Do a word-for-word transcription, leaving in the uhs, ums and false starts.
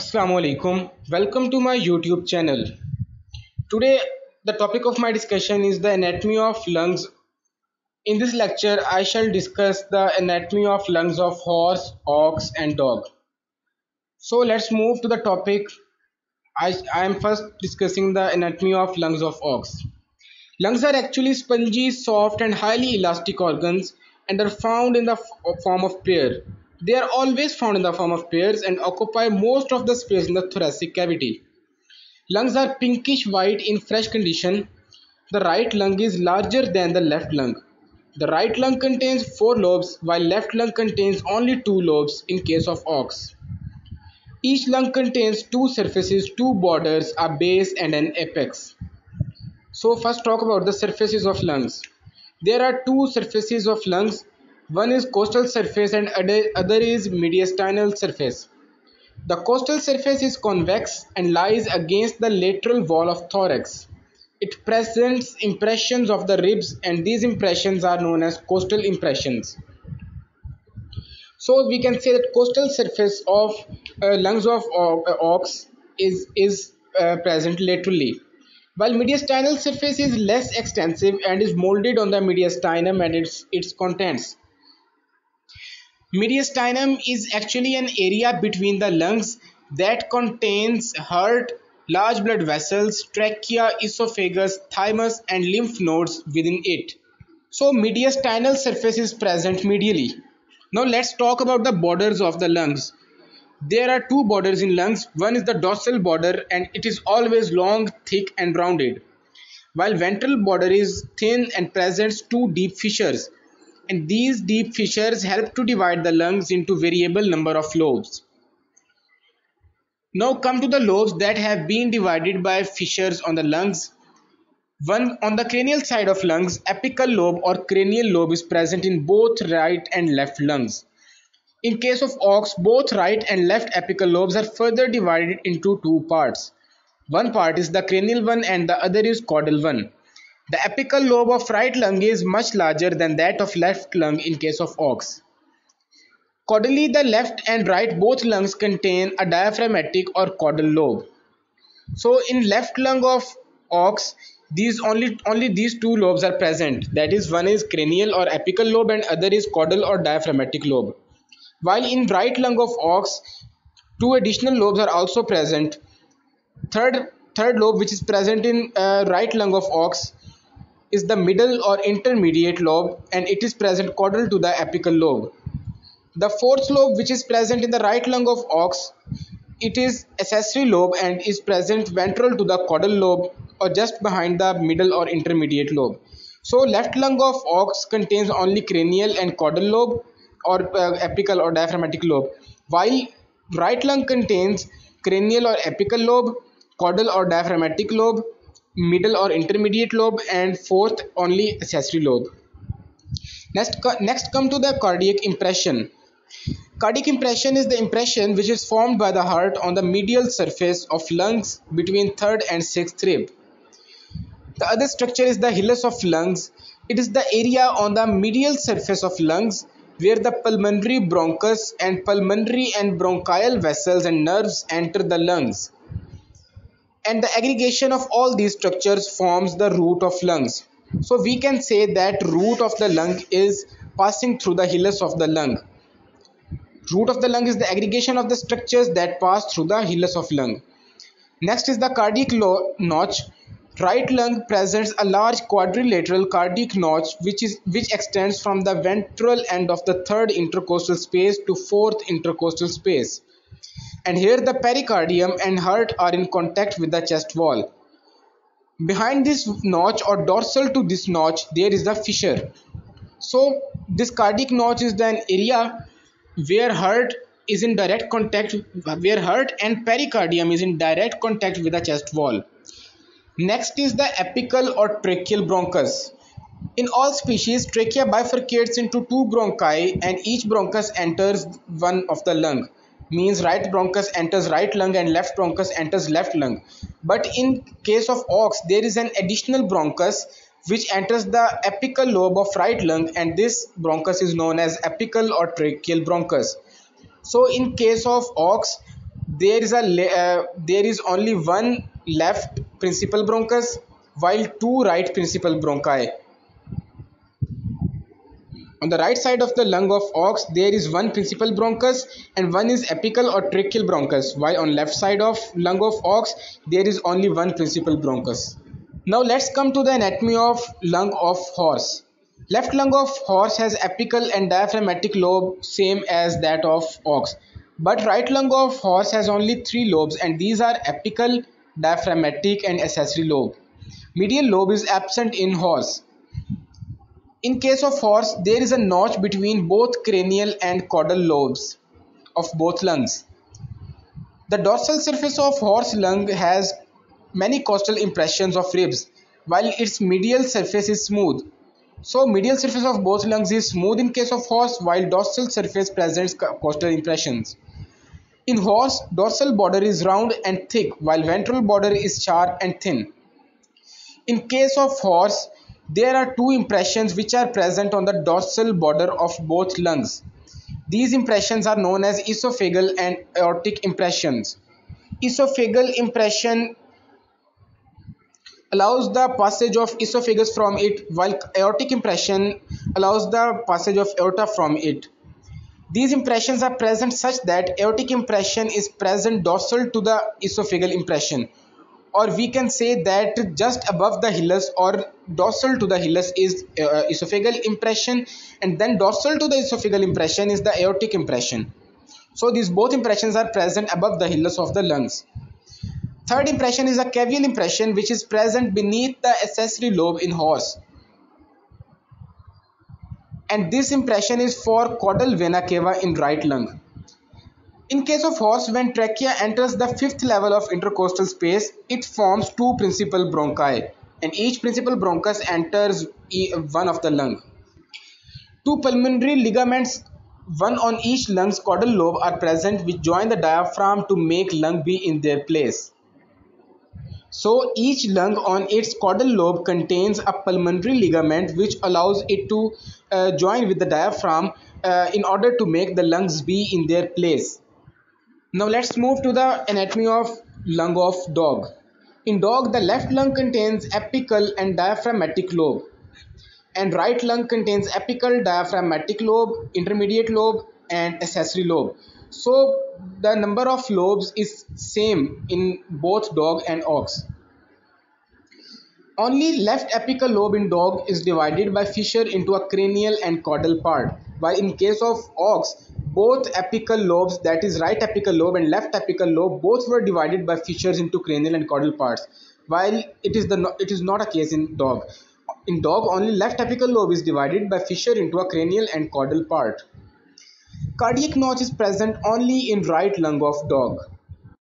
Assalamu alaikum. Welcome to my YouTube channel. Today the topic of my discussion is the anatomy of lungs. In this lecture I shall discuss the anatomy of lungs of horse, ox and dog. So let's move to the topic. I, I am first discussing the anatomy of lungs of ox. Lungs are actually spongy, soft and highly elastic organs and are found in the form of pair. They are always found in the form of pairs and occupy most of the space in the thoracic cavity. Lungs are pinkish white in fresh condition. The right lung is larger than the left lung. The right lung contains four lobes while left lung contains only two lobes in case of ox. Each lung contains two surfaces, two borders, a base and an apex. So first talk about the surfaces of lungs. There are two surfaces of lungs. One is costal surface and other is mediastinal surface. The costal surface is convex and lies against the lateral wall of thorax. It presents impressions of the ribs and these impressions are known as costal impressions. So we can say that costal surface of uh, lungs of ox is, is uh, present laterally. While mediastinal surface is less extensive and is molded on the mediastinum and its, its contents. Mediastinum is actually an area between the lungs that contains heart, large blood vessels, trachea, esophagus, thymus and lymph nodes within it. So mediastinal surface is present medially. Now let's talk about the borders of the lungs. There are two borders in lungs. One is the dorsal border and it is always long, thick and rounded. While ventral border is thin and presents two deep fissures. And these deep fissures help to divide the lungs into variable number of lobes. Now come to the lobes that have been divided by fissures on the lungs. One on the cranial side of lungs, apical lobe or cranial lobe is present in both right and left lungs. In case of ox, both right and left apical lobes are further divided into two parts. One part is the cranial one and the other is caudal one. The apical lobe of right lung is much larger than that of left lung in case of ox. Caudally, the left and right both lungs contain a diaphragmatic or caudal lobe. So in left lung of ox, these only, only these two lobes are present. That is, one is cranial or apical lobe and other is caudal or diaphragmatic lobe. While in right lung of ox, two additional lobes are also present. Third, third lobe which is present in uh, right lung of ox is the middle or intermediate lobe and it is present caudal to the apical lobe. The fourth lobe which is present in the right lung of ox, it is accessory lobe and is present ventral to the caudal lobe or just behind the middle or intermediate lobe. So left lung of ox contains only cranial and caudal lobe or uh, apical or diaphragmatic lobe, while right lung contains cranial or apical lobe, caudal or diaphragmatic lobe, middle or intermediate lobe and fourth only accessory lobe. Next, next come to the cardiac impression. Cardiac impression is the impression which is formed by the heart on the medial surface of lungs between third and sixth rib. The other structure is the hilus of lungs. It is the area on the medial surface of lungs where the pulmonary bronchus and pulmonary and bronchial vessels and nerves enter the lungs. And the aggregation of all these structures forms the root of lungs. So we can say that root of the lung is passing through the hilus of the lung. Root of the lung is the aggregation of the structures that pass through the hilus of lung. Next is the cardiac notch. Right lung presents a large quadrilateral cardiac notch which is which extends from the ventral end of the third intercostal space to fourth intercostal space. And here the pericardium and heart are in contact with the chest wall. Behind this notch or dorsal to this notch, there is the fissure. So this cardiac notch is an area where heart is in direct contact, where heart and pericardium is in direct contact with the chest wall. Next is the apical or tracheal bronchus. In all species, trachea bifurcates into two bronchi and each bronchus enters one of the lung. Means right bronchus enters right lung and left bronchus enters left lung. But in case of ox, there is an additional bronchus which enters the apical lobe of right lung and this bronchus is known as apical or tracheal bronchus. So in case of ox, there is a uh, there is only one left principal bronchus while two right principal bronchi. On the right side of the lung of ox, there is one principal bronchus and one is apical or tracheal bronchus, while on left side of lung of ox, there is only one principal bronchus. Now let's come to the anatomy of lung of horse. Left lung of horse has apical and diaphragmatic lobe same as that of ox. But right lung of horse has only three lobes, and these are apical, diaphragmatic and accessory lobe. Median lobe is absent in horse. In case of horse, there is a notch between both cranial and caudal lobes of both lungs. The dorsal surface of horse lung has many costal impressions of ribs, while its medial surface is smooth. So medial surface of both lungs is smooth in case of horse, while dorsal surface presents costal impressions. In horse, dorsal border is round and thick, while ventral border is sharp and thin. In case of horse, there are two impressions which are present on the dorsal border of both lungs. These impressions are known as esophageal and aortic impressions. Esophageal impression allows the passage of esophagus from it, while aortic impression allows the passage of aorta from it. These impressions are present such that aortic impression is present dorsal to the esophageal impression. Or we can say that just above the hilus or dorsal to the hilus is uh, esophageal impression, and then dorsal to the esophageal impression is the aortic impression. So these both impressions are present above the hilus of the lungs. Third impression is a cavial impression, which is present beneath the accessory lobe in horse. And this impression is for caudal vena cava in right lung. In case of horse, when trachea enters the fifth level of intercostal space, it forms two principal bronchi, and each principal bronchus enters one of the lung. Two pulmonary ligaments, one on each lung's caudal lobe, are present, which join the diaphragm to make lung be in their place. So each lung on its caudal lobe contains a pulmonary ligament which allows it to uh, join with the diaphragm uh, in order to make the lungs be in their place. Now let's move to the anatomy of lung of dog. In dog, the left lung contains apical and diaphragmatic lobe, and right lung contains apical, diaphragmatic lobe, intermediate lobe and accessory lobe. So the number of lobes is same in both dog and ox. Only left apical lobe in dog is divided by fissure into a cranial and caudal part, while in case of ox, both apical lobes, that is right apical lobe and left apical lobe, both were divided by fissures into cranial and caudal parts, while it is the it is not a case in dog. In dog, only left apical lobe is divided by fissure into a cranial and caudal part. Cardiac notch is present only in right lung of dog.